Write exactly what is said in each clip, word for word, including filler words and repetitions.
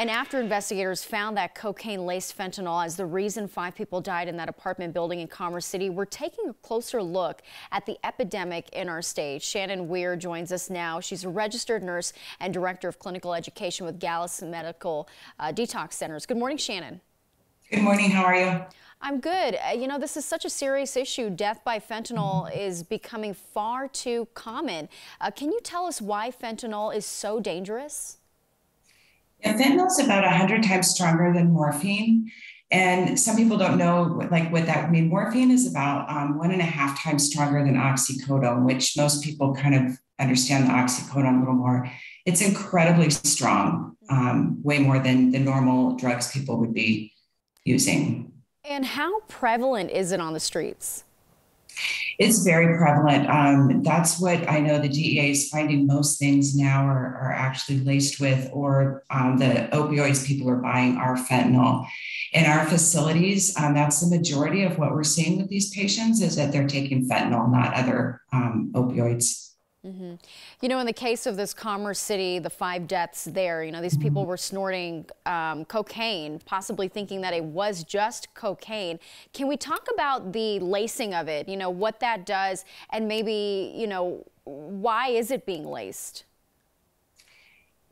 And after investigators found that cocaine-laced fentanyl as the reason five people died in that apartment building in Commerce City, we're taking a closer look at the epidemic in our state. Shannon Weir joins us now. She's a registered nurse and director of clinical education with Gallus Medical uh, Detox Centers. Good morning, Shannon. Good morning. How are you? I'm good. Uh, you know, this is such a serious issue. Death by fentanyl mm-hmm. is becoming far too common. Uh, can you tell us why fentanyl is so dangerous? Yeah, fentanyl is about one hundred times stronger than morphine. And some people don't know what, like what that would mean. Morphine is about um, one and a half times stronger than oxycodone, which most people kind of understand the oxycodone a little more. It's incredibly strong, um, way more than the normal drugs people would be using. And how prevalent is it on the streets? It's very prevalent. Um, that's what I know the D E A is finding. Most things now are, are actually laced with, or um, the opioids people are buying are fentanyl. In our facilities, um, that's the majority of what we're seeing with these patients, is that they're taking fentanyl, not other um, opioids. Mm-hmm. You know, in the case of this Commerce City, the five deaths there, you know, these people were snorting um, cocaine, possibly thinking that it was just cocaine. Can we talk about the lacing of it, you know, what that does, and maybe, you know, why is it being laced?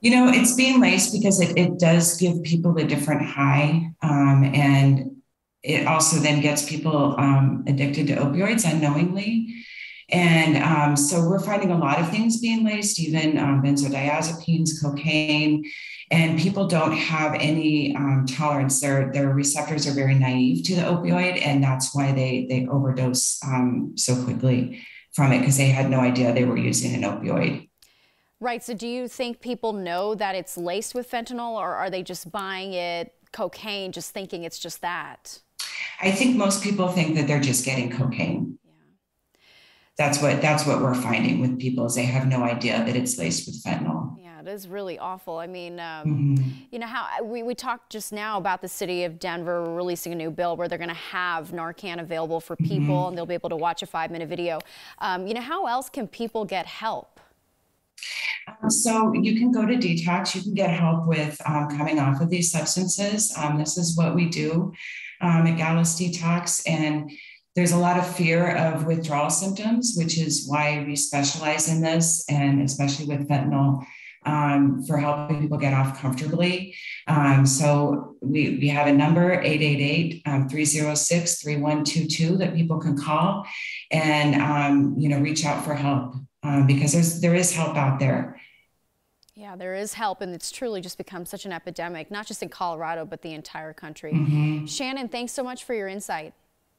You know, it's being laced because it, it does give people a different high, um, and it also then gets people um, addicted to opioids unknowingly. And um, so we're finding a lot of things being laced, even um, benzodiazepines, cocaine, and people don't have any um, tolerance. Their, their receptors are very naive to the opioid, and that's why they, they overdose um, so quickly from it, because they had no idea they were using an opioid. Right, so do you think people know that it's laced with fentanyl, or are they just buying it, cocaine, just thinking it's just that? I think most people think that they're just getting cocaine. That's what that's what we're finding with people, is they have no idea that it's laced with fentanyl. Yeah, it is really awful. I mean, um, mm-hmm. you know, how we, we talked just now about the city of Denver releasing a new bill where they're going to have Narcan available for people, mm-hmm. and they'll be able to watch a five-minute video. Um, you know, how else can people get help? Um, so you can go to detox. You can get help with um, coming off of these substances. Um, this is what we do um, at Gallus Detox, and there's a lot of fear of withdrawal symptoms, which is why we specialize in this, and especially with fentanyl, um, for helping people get off comfortably. Um, so we, we have a number, eight eight eight, three oh six, three one two two, that people can call and, um, you know, reach out for help, um, because there's, there is help out there. Yeah, there is help, and it's truly just become such an epidemic, not just in Colorado, but the entire country. Mm-hmm. Shannon, thanks so much for your insight.